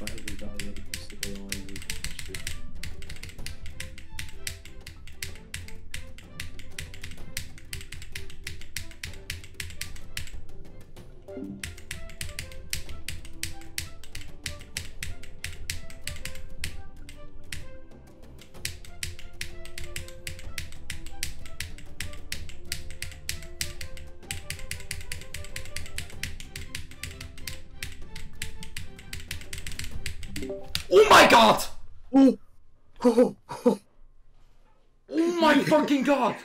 Bible Valley of Mystical Island. Oh my god! Oh, oh, oh. Oh my fucking god!